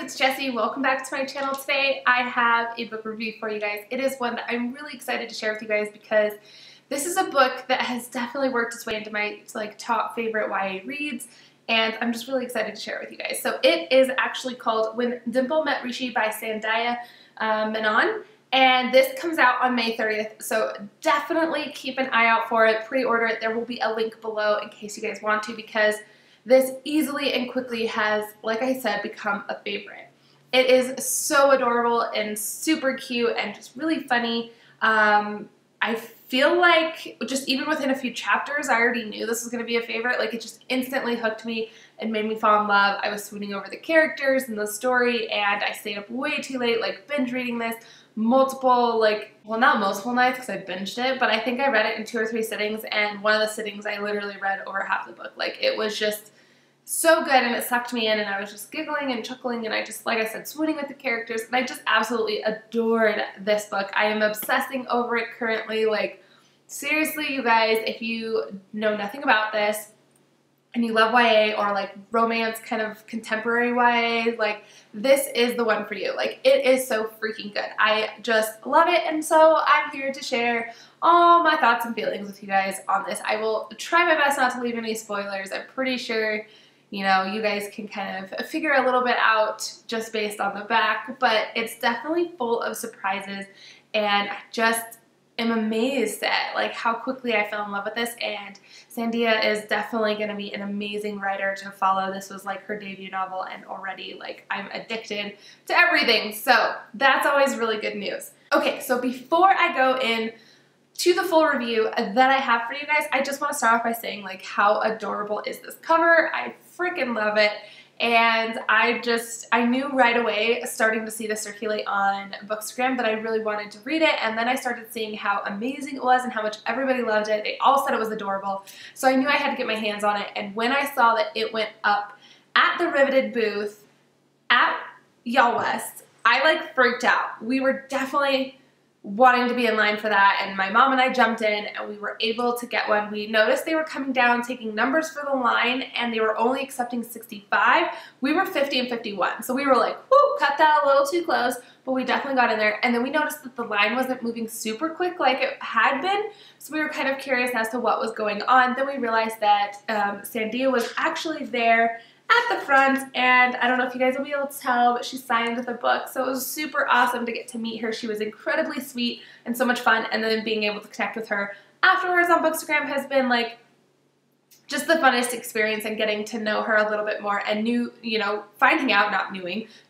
it's Jessie. Welcome back to my channel. Today I have a book review for you guys. It is one that I'm really excited to share with you guys because this is a book that has definitely worked its way into my top favorite YA reads, and I'm just really excited to share it with you guys. So it is actually called When Dimple Met Rishi by Sandhya Menon, and this comes out on May 30th, so definitely keep an eye out for it. Pre-order it. There will be a link below in case you guys want to, because this easily and quickly has, like I said, become a favorite. It is so adorable and super cute and just really funny. I feel like just even within a few chapters, I already knew this was going to be a favorite. Like, it just instantly hooked me and made me fall in love. I was swooning over the characters and the story, and I stayed up way too late, like, binge reading this multiple, well, not multiple nights because I binged it, but I think I read it in 2 or 3 sittings, and one of the sittings I literally read over half the book. Like, it was just so good, and it sucked me in, and I was just giggling and chuckling, and I just, like I said, swooning with the characters, and I just absolutely adored this book. I am obsessing over it currently. Like, seriously, you guys, if you know nothing about this, and you love YA or like romance kind of contemporary YA, like this is the one for you. Like, it is so freaking good. I just love it, and so I'm here to share all my thoughts and feelings with you guys on this. I will try my best not to leave any spoilers. I'm pretty sure, you know, you guys can kind of figure a little bit out just based on the back, but it's definitely full of surprises, and I just am amazed at like how quickly I fell in love with this, and Sandhya is definitely going to be an amazing writer to follow. This was like her debut novel, and already like I'm addicted to everything, so that's always really good news. Okay, so before I go in to the full review that I have for you guys, I just want to start off by saying like how adorable is this cover. I freaking love it. And I knew right away, starting to see this circulate on Bookstagram, that I really wanted to read it, and then I started seeing how amazing it was and how much everybody loved it. They all said it was adorable, so I knew I had to get my hands on it, and when I saw that it went up at the Riveted booth at Y'all West, I like freaked out. We were definitely wanting to be in line for that, and my mom and I jumped in, and we were able to get one. We noticed they were coming down, taking numbers for the line, and they were only accepting 65. We were 50 and 51, so we were like, whoo, cut that a little too close, but we definitely got in there. And then we noticed that the line wasn't moving super quick like it had been, so we were kind of curious as to what was going on. Then we realized that Sandhya was actually there at the front, and I don't know if you guys will be able to tell, but she signed the book, so it was super awesome to get to meet her. She was incredibly sweet and so much fun, and then being able to connect with her afterwards on Bookstagram has been like just the funnest experience, and getting to know her a little bit more, and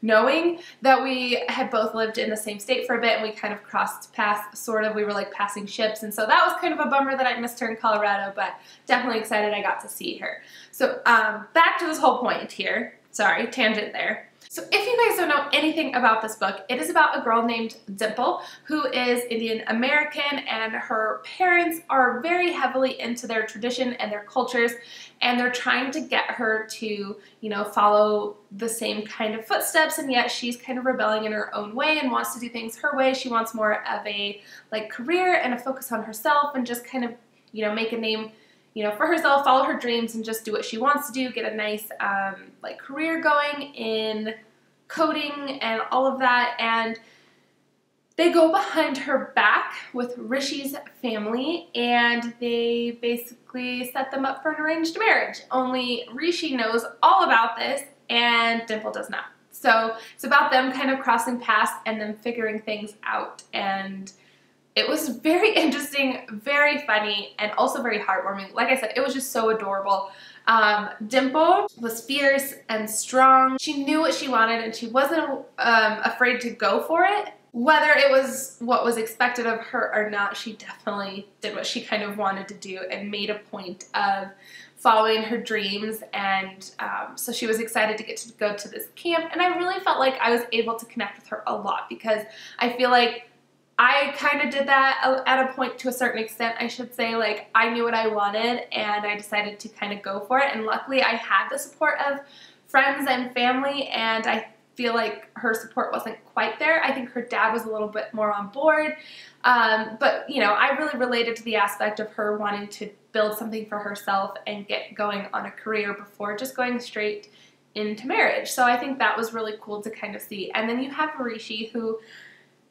knowing that we had both lived in the same state for a bit, and we kind of crossed paths, sort of. We were like passing ships, and so that was kind of a bummer that I missed her in Colorado, but definitely excited I got to see her. So back to this whole point here, sorry, tangent there. So if you guys don't know anything about this book, it is about a girl named Dimple who is Indian American, and her parents are very heavily into their tradition and their cultures, and they're trying to get her to, you know, follow the same kind of footsteps, and yet she's kind of rebelling in her own way and wants to do things her way. She wants more of a like career and a focus on herself, and just kind of, you know, make a name, you know, for herself, follow her dreams, and just do what she wants to do, get a nice, like, career going in coding and all of that, and they go behind her back with Rishi's family, and they basically set them up for an arranged marriage, only Rishi knows all about this, and Dimple does not. So it's about them kind of crossing paths and then figuring things out, and it was very interesting, very funny, and also very heartwarming. Like I said, it was just so adorable. Dimple was fierce and strong. She knew what she wanted, and she wasn't afraid to go for it. Whether it was what was expected of her or not, she definitely did what she kind of wanted to do and made a point of following her dreams, and so she was excited to get to go to this camp, and I really felt like I was able to connect with her a lot, because I feel like I kind of did that at a point, to a certain extent, I should say. Like, I knew what I wanted, and I decided to kind of go for it, and luckily I had the support of friends and family, and I feel like her support wasn't quite there. I think her dad was a little bit more on board, but, you know, I really related to the aspect of her wanting to build something for herself and get going on a career before just going straight into marriage. So I think that was really cool to kind of see. And then you have Rishi, who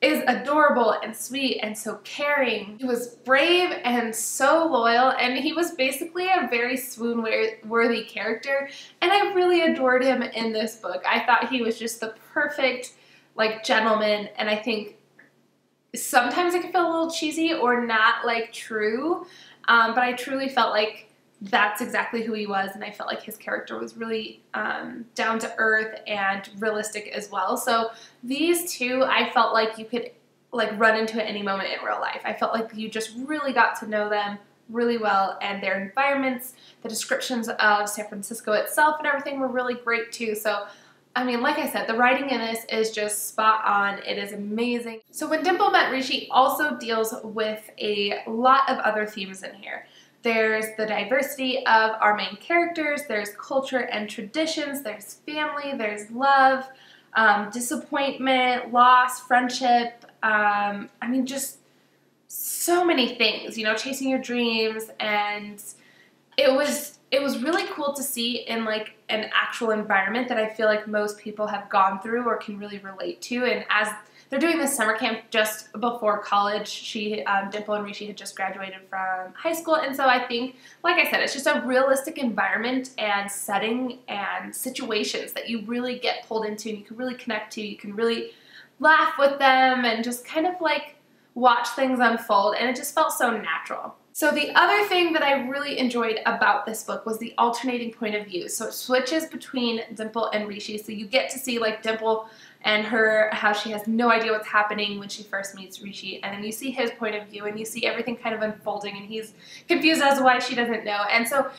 is adorable and sweet and so caring. He was brave and so loyal, and he was basically a very swoon-worthy character, and I really adored him in this book. I thought he was just the perfect, like, gentleman, and I think sometimes it can feel a little cheesy or not, like, true, but I truly felt like that's exactly who he was, and I felt like his character was really down to earth and realistic as well. So these two, I felt like you could like run into at any moment in real life. I felt like you just really got to know them really well, and their environments, the descriptions of San Francisco itself and everything were really great too. So I mean, like I said, the writing in this is just spot on. It is amazing. So When Dimple Met Rishi also deals with a lot of other themes in here. There's the diversity of our main characters, there's culture and traditions, there's family, there's love, disappointment, loss, friendship, I mean, just so many things, you know, chasing your dreams, and it was really cool to see in like an actual environment that I feel like most people have gone through or can really relate to. And as they're doing this summer camp just before college. She, Dimple and Rishi had just graduated from high school, and so I think, like I said, it's just a realistic environment and setting and situations that you really get pulled into and you can really connect to. You can really laugh with them and just kind of like watch things unfold, and it just felt so natural. So the other thing that I really enjoyed about this book was the alternating point of view. So it switches between Dimple and Rishi, so you get to see like Dimple and her, how she has no idea what's happening when she first meets Rishi, and then you see his point of view, and you see everything kind of unfolding, and he's confused as to why she doesn't know. And so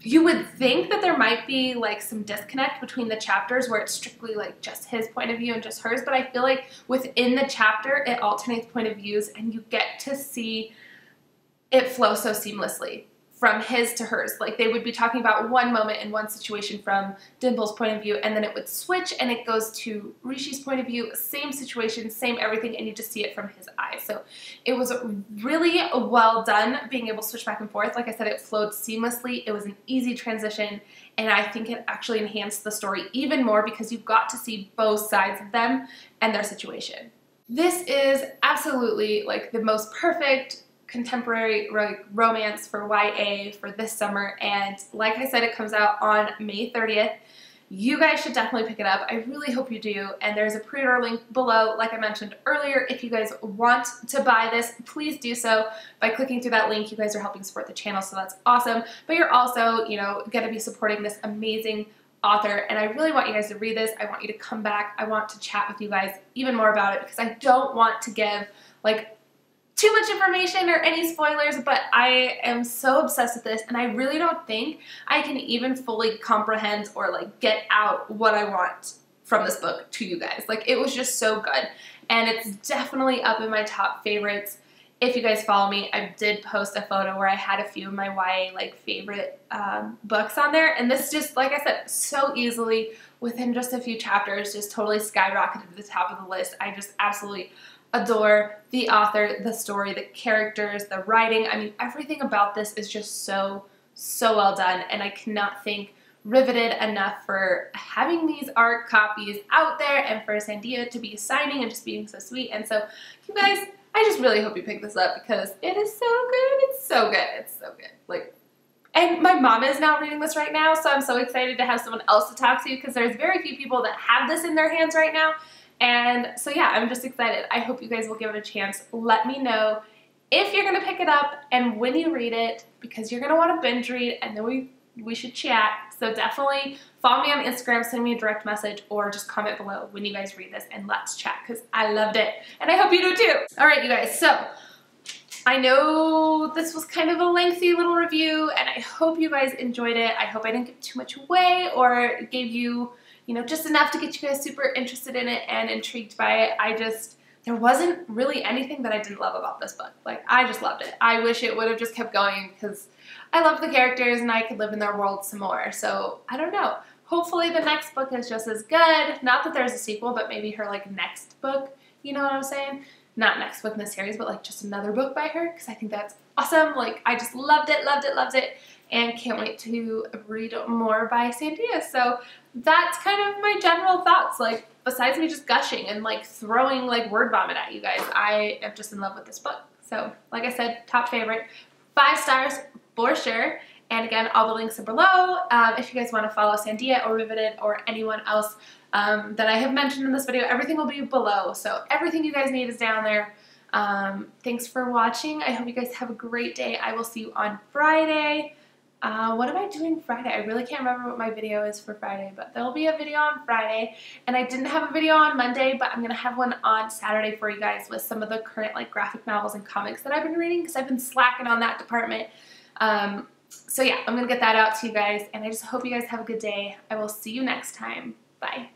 you would think that there might be like some disconnect between the chapters where it's strictly like just his point of view and just hers, but I feel like within the chapter it alternates point of views, and you get to see it flow so seamlessly from his to hers. Like they would be talking about one moment in one situation from Dimple's point of view, and then it would switch and it goes to Rishi's point of view, same situation, same everything, and you just see it from his eyes. So it was really well done being able to switch back and forth. Like I said, it flowed seamlessly. It was an easy transition, and I think it actually enhanced the story even more because you got to see both sides of them and their situation. This is absolutely like the most perfect contemporary romance for YA for this summer, and like I said, it comes out on May 30th. You guys should definitely pick it up. I really hope you do, and there's a pre-order link below, like I mentioned earlier. If you guys want to buy this, please do so by clicking through that link. You guys are helping support the channel, so that's awesome, but you're also, you know, gonna be supporting this amazing author, and I really want you guys to read this. I want you to come back. I want to chat with you guys even more about it because I don't want to give like too much information or any spoilers, but I am so obsessed with this, and I really don't think I can even fully comprehend or like get out what I want from this book to you guys. Like it was just so good, and it's definitely up in my top favorites. If you guys follow me, I did post a photo where I had a few of my YA like favorite books on there, and this just, like I said, so easily within just a few chapters just totally skyrocketed to the top of the list. I just absolutely adore the author, the story, the characters, the writing. I mean, everything about this is just so well done, and I cannot thank Riveted enough for having these art copies out there and for Sandhya to be signing and just being so sweet. And so you guys, I just really hope you pick this up because it is so good. It's so good. It's so good. Like, and my mom is now reading this right now, so I'm so excited to have someone else to talk to because there's very few people that have this in their hands right now. And so yeah, I'm just excited. I hope you guys will give it a chance. Let me know if you're going to pick it up and when you read it because you're going to want to binge read, and then we should chat. So definitely follow me on Instagram, send me a direct message, or just comment below when you guys read this and let's chat because I loved it, and I hope you do too. Alright you guys, so I know this was kind of a lengthy little review, and I hope you guys enjoyed it. I hope I didn't give too much away or gave you, you know, just enough to get you guys super interested in it and intrigued by it. There wasn't really anything that I didn't love about this book. Like, I just loved it. I wish it would have just kept going because I love the characters and I could live in their world some more. So, I don't know. Hopefully the next book is just as good. Not that there's a sequel, but maybe her, like, next book. You know what I'm saying? Not next book in the series, but, like, just another book by her because I think that's awesome. Like, I just loved it, loved it, loved it, and can't wait to read more by Sandhya. So that's kind of my general thoughts, like, besides me just gushing and like throwing like word vomit at you guys. I am just in love with this book. So like I said, top favorite, 5 stars for sure. And again, all the links are below. If you guys want to follow Sandhya or Riveted or anyone else that I have mentioned in this video, everything will be below. So everything you guys need is down there. Thanks for watching. I hope you guys have a great day. I will see you on Friday. What am I doing Friday? I really can't remember what my video is for Friday, but there will be a video on Friday. And I didn't have a video on Monday, but I'm going to have one on Saturday for you guys with some of the current like graphic novels and comics that I've been reading, because I've been slacking on that department. So yeah, I'm going to get that out to you guys, and I just hope you guys have a good day. I will see you next time. Bye.